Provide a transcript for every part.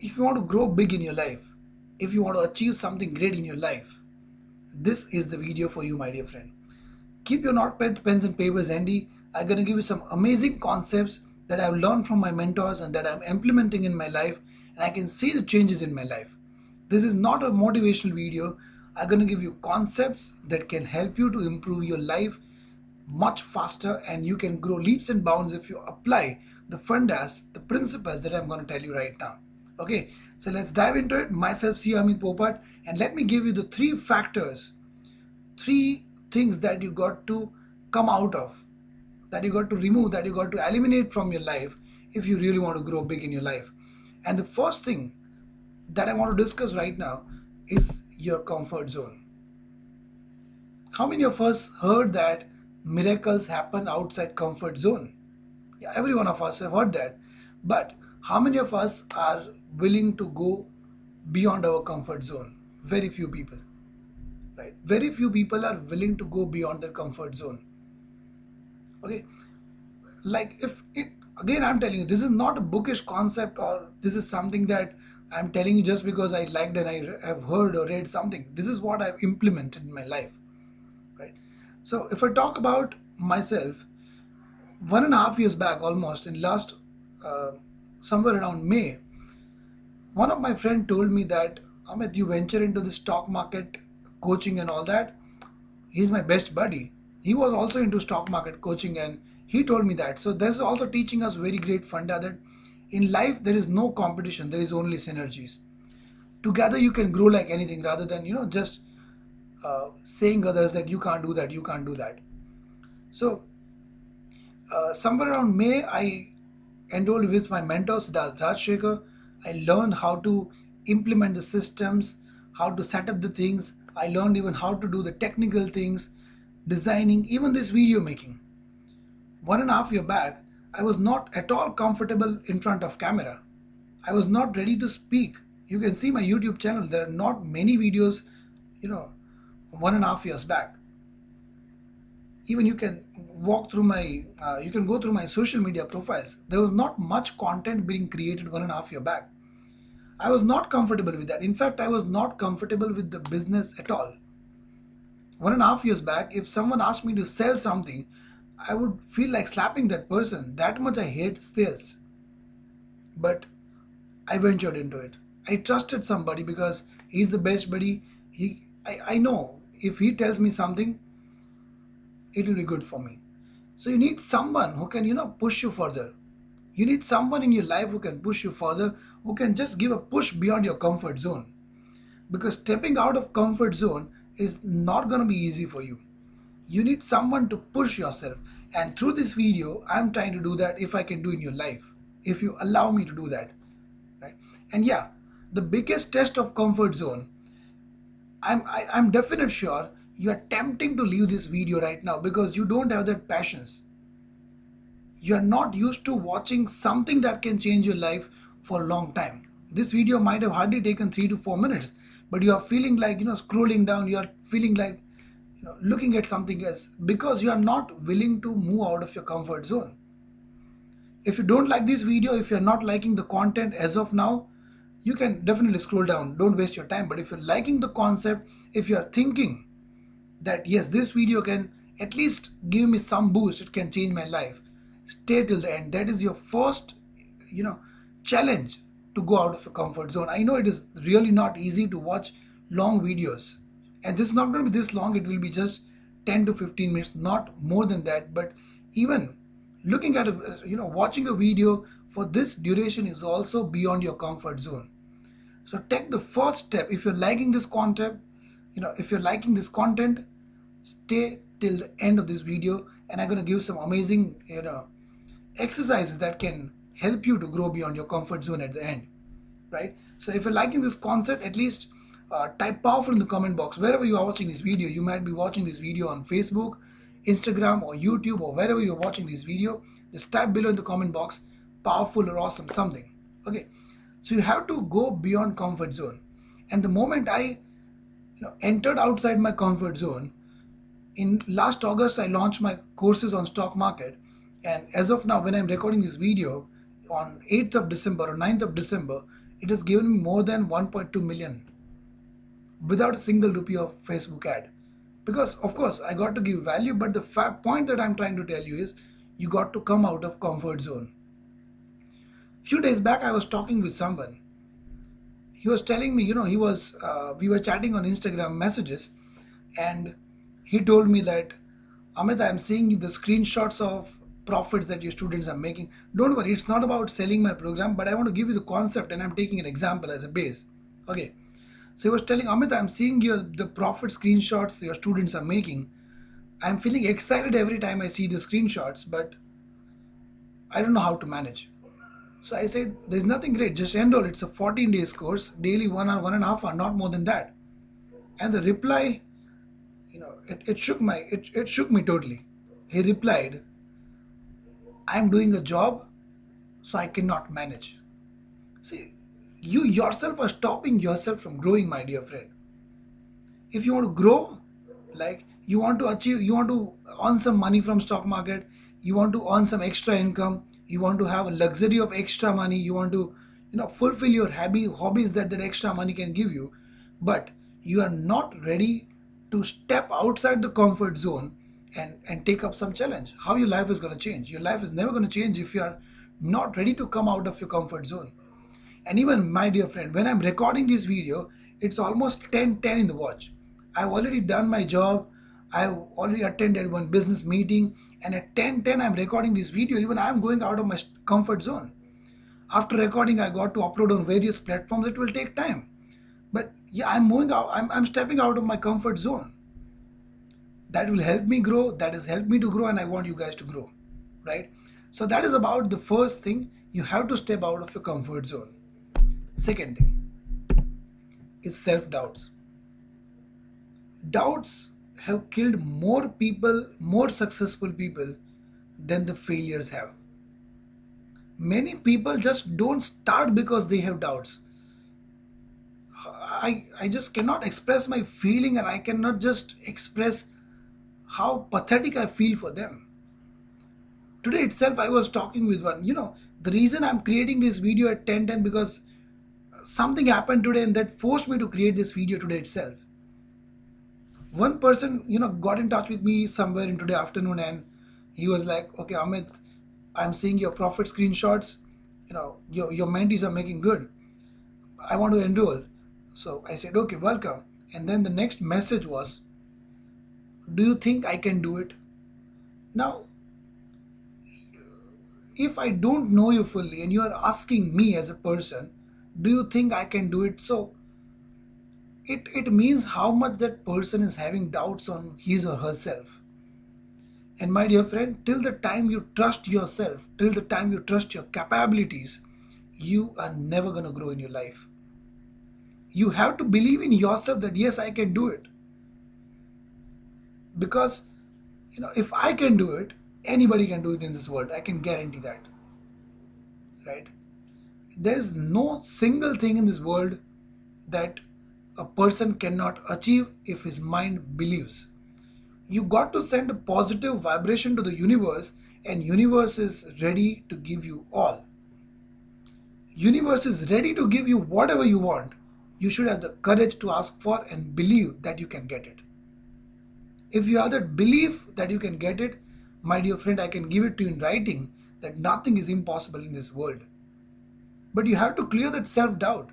if you want to grow big in your life, if you want to achieve something great in your life, this is the video for you, my dear friend. Keep your notepad, pens and papers handy. I'm going to give you some amazing concepts that I've learned from my mentors and that I'm implementing in my life, and I can see the changes in my life. This is not a motivational video. I'm going to give you concepts that can help you to improve your life much faster, and you can grow leaps and bounds if you apply the fundas, the principles that I'm going to tell you right now. Okay, so let's dive into it. Myself, CA Amit Popat, and let me give you the three factors, three things that you got to come out of, that you got to remove, that you got to eliminate from your life if you really want to grow big in your life. And the first thing that I want to discuss right now is your comfort zone. How many of us heard that miracles happen outside comfort zone? Yeah, every one of us have heard that. But how many of us are willing to go beyond our comfort zone? Very few people, right? Very few people are willing to go beyond their comfort zone. Okay, like if it, again, I'm telling you, this is not a bookish concept, or this is something that I'm telling you just because I liked and I have heard or read something. This is what I've implemented in my life, right? So if I talk about myself, 1.5 years back almost, in last somewhere around May, one of my friend told me that, Amit, you venture into the stock market coaching and all that. He's my best buddy. He was also into stock market coaching and he told me that. So this is also teaching us very great funda that in life there is no competition, there is only synergies. Together you can grow like anything, rather than, you know, just saying others that you can't do that, you can't do that. So somewhere around May, I enrolled with my mentor Siddharth Rajsekar. I learned how to implement the systems, how to set up the things. I learned even how to do the technical things, designing, even this video making. 1.5 year back, I was not at all comfortable in front of camera. I was not ready to speak. You can see my YouTube channel. There are not many videos, you know, 1.5 years back. Even you can walk through my, you can go through my social media profiles. There was not much content being created 1.5 year back. I was not comfortable with that. In fact, I was not comfortable with the business at all. 1.5 years back, if someone asked me to sell something, I would feel like slapping that person. That much I hate sales. But I ventured into it. I trusted somebody because he's the best buddy. I know if he tells me something, it will be good for me. So you need someone who can, you know, push you further. You need someone in your life who can push you further, who can just give a push beyond your comfort zone. Because stepping out of comfort zone is not going to be easy for you. You need someone to push yourself, and through this video I'm trying to do that, if I can do in your life, if you allow me to do that, right? And yeah, the biggest test of comfort zone, I'm definite sure you are tempting to leave this video right now because you don't have that passions. You are not used to watching something that can change your life for a long time. This video might have hardly taken 3 to 4 minutes, but you are feeling like, you know, scrolling down, you are feeling like looking at something else because you are not willing to move out of your comfort zone. If you don't like this video, if you're not liking the content as of now, you can definitely scroll down. Don't waste your time. But if you're liking the concept, if you're thinking that, yes, this video can at least give me some boost, it can change my life, stay till the end. That is your first, you know, challenge to go out of your comfort zone. I know it is really not easy to watch long videos. And this is not going to be this long, it will be just 10 to 15 minutes, not more than that. But even looking at, you know, watching a video for this duration is also beyond your comfort zone. So take the first step. If you're liking this content, you know, if you're liking this content, stay till the end of this video, and I'm going to give some amazing, you know, exercises that can help you to grow beyond your comfort zone at the end, right? So if you're liking this concept, at least type powerful in the comment box wherever you are watching this video. You might be watching this video on Facebook, Instagram or YouTube, or wherever you're watching this video. Just type below in the comment box powerful or awesome something. Okay, so you have to go beyond comfort zone. And the moment I, you know, entered outside my comfort zone, in last August I launched my courses on stock market, and as of now when I'm recording this video on 8th of December or 9th of December, it has given me more than 1.2 million without a single rupee of Facebook ad. Because of course I got to give value, but the point that I'm trying to tell you is you got to come out of comfort zone. Few days back I was talking with someone. He was telling me, he was we were chatting on Instagram messages, and he told me that, Amit, I'm seeing the screenshots of profits that your students are making. Don't worry, it's not about selling my program, but I want to give you the concept, and I'm taking an example as a base. Okay. So he was telling, Amit, I'm seeing the profit screenshots your students are making. I'm feeling excited every time I see the screenshots, but I don't know how to manage. So I said, there's nothing great, just enroll. It's a 14-day course, daily 1 hour, 1.5 hours, not more than that. And the reply, it shook me totally. He replied, I'm doing a job, so I cannot manage. See, you yourself are stopping yourself from growing, my dear friend. If you want to grow, like you want to achieve, you want to earn some money from stock market, you want to earn some extra income, you want to have a luxury of extra money, you want to, fulfill your hobbies that extra money can give you, but you are not ready to step outside the comfort zone and take up some challenge. How your life is going to change? Your life is never going to change if you are not ready to come out of your comfort zone. And even, my dear friend, when I'm recording this video, it's almost 10:10 in the watch. I've already done my job. I've already attended one business meeting, and at 10:10 I'm recording this video. Even I'm going out of my comfort zone. After recording, I got to upload on various platforms. It will take time. But yeah, I'm moving out. I'm stepping out of my comfort zone. That will help me grow. That has helped me to grow, and I want you guys to grow, right? So that is about the first thing. You have to step out of your comfort zone. Second thing is self-doubts. Doubts have killed more people, more successful people, than the failures have. Many people just don't start because they have doubts. I just cannot express my feeling, and I cannot just express how pathetic I feel for them. Today itself I was talking with one, the reason I'm creating this video at 10:10 because something happened today and that forced me to create this video today itself. One person, got in touch with me somewhere in today afternoon, and he was like, okay, Amit, I'm seeing your profit screenshots, your mentees are making good. I want to enroll. So I said, okay, welcome. And then the next message was, do you think I can do it? Now, if I don't know you fully and you are asking me as a person, do you think I can do it? So it means how much that person is having doubts on his or herself. And my dear friend, till the time you trust yourself, till the time you trust your capabilities, you are never going to grow in your life. You have to believe in yourself that yes, I can do it. Because if I can do it, anybody can do it in this world. I can guarantee that, right? There is no single thing in this world that a person cannot achieve if his mind believes. You got to send a positive vibration to the universe, and universe is ready to give you all. Universe is ready to give you whatever you want. You should have the courage to ask for and believe that you can get it. If you have that belief that you can get it, my dear friend, I can give it to you in writing that nothing is impossible in this world. But you have to clear that self-doubt.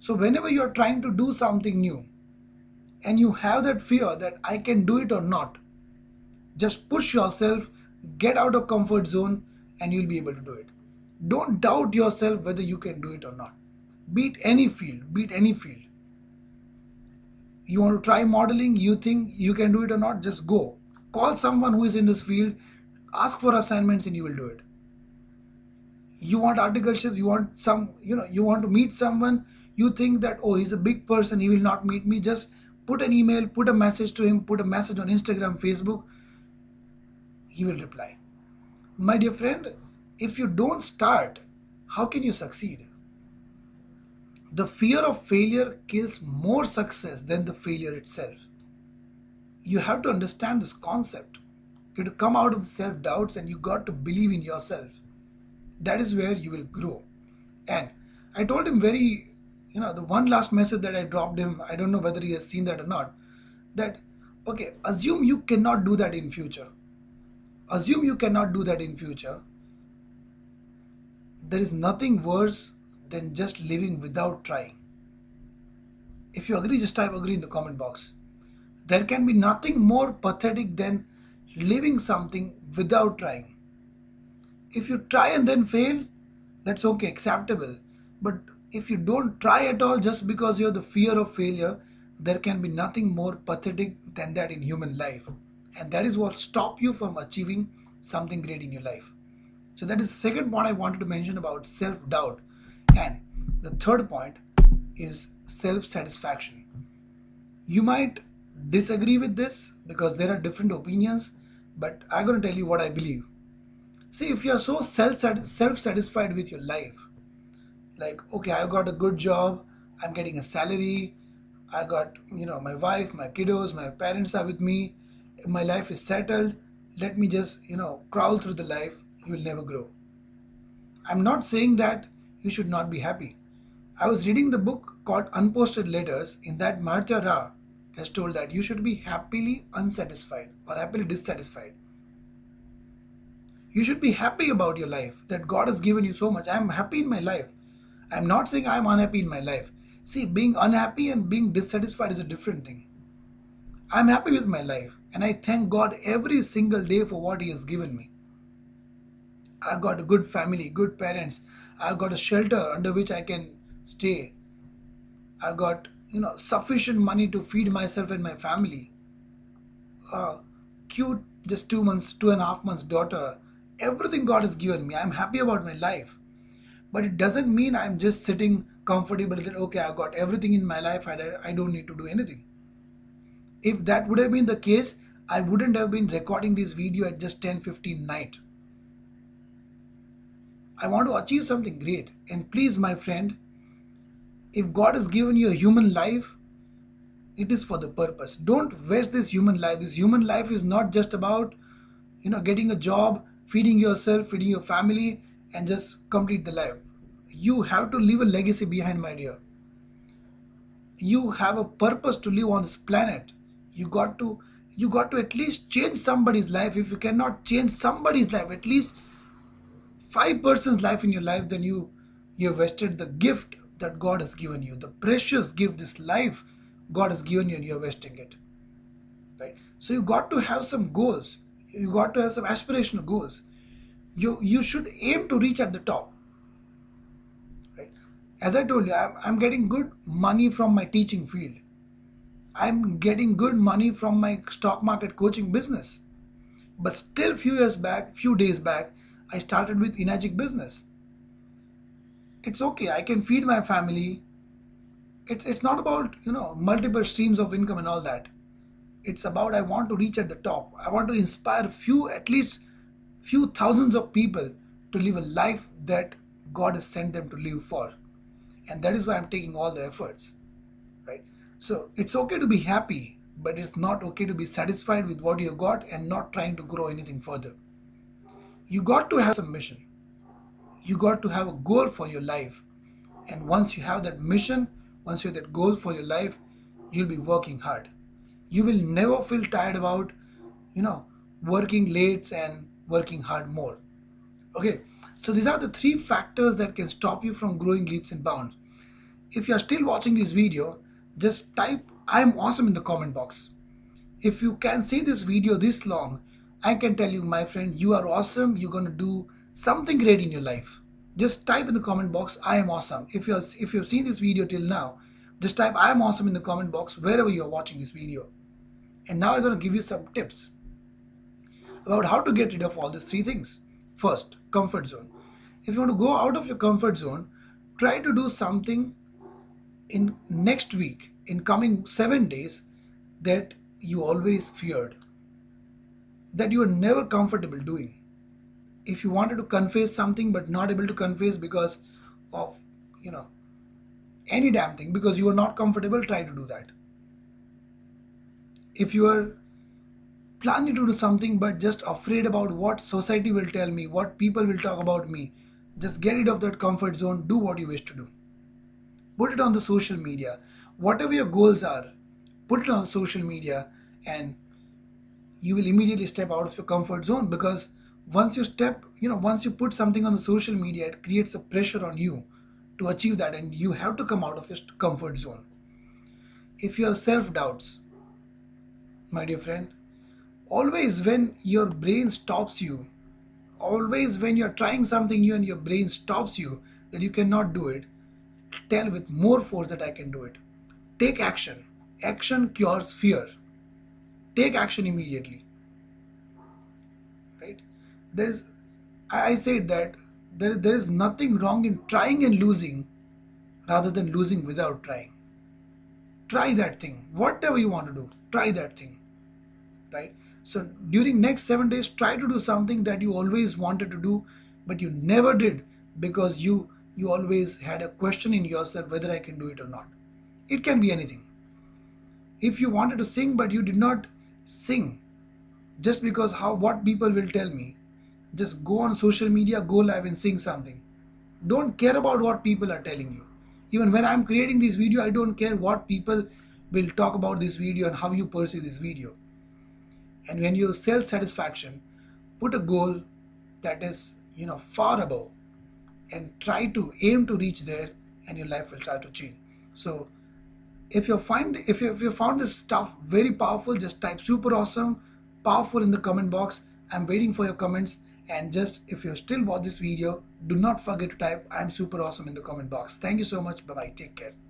So whenever you are trying to do something new and you have that fear that I can do it or not, just push yourself, get out of comfort zone, and you'll be able to do it. Don't doubt yourself whether you can do it or not. Beat any field, beat any field. You want to try modeling, you think you can do it or not, just go. Call someone who is in this field, ask for assignments, and you will do it. You want articleships, you want some, you want to meet someone, you think that, oh, he's a big person, he will not meet me. Just put an email, put a message to him, put a message on Instagram, Facebook, he will reply. My dear friend, if you don't start, how can you succeed? The fear of failure kills more success than the failure itself. You have to understand this concept. You have to come out of the self-doubts, and you got to believe in yourself. That is where you will grow. And I told him very, the one last message that I dropped him, I don't know whether he has seen that or not, that, okay, assume you cannot do that in future. Assume you cannot do that in future. There is nothing worse than just living without trying. If you agree, just type agree in the comment box. There can be nothing more pathetic than living something without trying. If you try and then fail, that's okay, acceptable. But if you don't try at all just because you have the fear of failure, there can be nothing more pathetic than that in human life. And that is what stops you from achieving something great in your life. So that is the second point I wanted to mention about self-doubt. And the third point is self-satisfaction. You might disagree with this because there are different opinions, but I'm going to tell you what I believe. See, if you're so self-satisfied with your life, like, okay, I've got a good job, I'm getting a salary, I got, my wife, my kiddos, my parents are with me, my life is settled, let me just, crawl through the life, you will never grow. I'm not saying that you should not be happy. I was reading the book called Unposted Letters. In that, Mahartia Ra has told that you should be happily unsatisfied or happily dissatisfied. You should be happy about your life, that God has given you so much. I am happy in my life. I am not saying I am unhappy in my life. See, being unhappy and being dissatisfied is a different thing. I am happy with my life and I thank God every single day for what He has given me. I've got a good family, good parents. I've got a shelter under which I can stay. I've got sufficient money to feed myself and my family. Cute, just 2 and a half months daughter. Everything God has given me. I'm happy about my life. But it doesn't mean I'm just sitting comfortable that okay, I've got everything in my life and I don't need to do anything. If that would have been the case, I wouldn't have been recording this video at just 10:15 night. I want to achieve something great, and please my friend, if God has given you a human life, it is for the purpose. Don't waste this human life. This human life is not just about getting a job, feeding yourself, feeding your family and just complete the life. You have to leave a legacy behind, my dear. You have a purpose to live on this planet. You got to at least change somebody's life. If you cannot change somebody's life, at least 5 persons' life in your life, then you have wasted the gift that God has given you, the precious gift, this life God has given you, and you are wasting it. Right? So you got to have some goals. You got to have some aspirational goals. You should aim to reach at the top. Right? As I told you, I'm getting good money from my teaching field. I'm getting good money from my stock market coaching business. But still, few days back, I started with Enagic business. It's okay, I can feed my family. It's not about multiple streams of income and all that. It's about I want to reach at the top. I want to inspire at least few thousands of people to live a life that God has sent them to live for. And that is why I'm taking all the efforts. Right? So it's okay to be happy, but it's not okay to be satisfied with what you got and not trying to grow anything further. You got to have some mission. You got to have a goal for your life. And once you have that mission, once you have that goal for your life, you'll be working hard. You will never feel tired about, working late and working hard more. Okay, so these are the 3 factors that can stop you from growing leaps and bounds. If you are still watching this video, just type "I'm awesome" in the comment box. If you can see this video this long, I can tell you, my friend, you are awesome. You're going to do something great in your life. Just type in the comment box, "I am awesome." If you've seen this video till now, just type "I am awesome" in the comment box wherever you're watching this video. And now I'm going to give you some tips about how to get rid of all these 3 things. First, comfort zone. If you want to go out of your comfort zone, try to do something in next week, in coming 7 days, that you always feared, that you are never comfortable doing. If you wanted to confess something but not able to confess because of, any damn thing, because you are not comfortable, try to do that. If you are planning to do something but just afraid about what society will tell me, what people will talk about me, just get rid of that comfort zone, do what you wish to do. put it on the social media. Whatever your goals are, put it on social media, and you will immediately step out of your comfort zone, because once you put something on the social media, it creates a pressure on you to achieve that, and you have to come out of your comfort zone. If you have self-doubts, my dear friend, always when your brain stops you, always when you're trying something new and your brain stops you that you cannot do it, tell with more force that I can do it. Take action. Action cures fear. Take action immediately. Right? I said that there is nothing wrong in trying and losing rather than losing without trying. Try that thing. Whatever you want to do, try that thing. Right? So during next 7 days, try to do something that you always wanted to do, but you never did because you always had a question in yourself whether I can do it or not. It can be anything. If you wanted to sing but you did not sing just because what people will tell me, just go on social media, go live and sing something. Don't care about what people are telling you. Even when I'm creating this video, I don't care what people will talk about this video and how you perceive this video. And when you have self-satisfaction, put a goal that is far above, and try to aim to reach there, and your life will start to change. So if you found this stuff very powerful, just type super awesome powerful in the comment box. I'm waiting for your comments. And just if you still watch this video, do not forget to type I'm super awesome in the comment box. Thank you so much. Bye bye. Take care.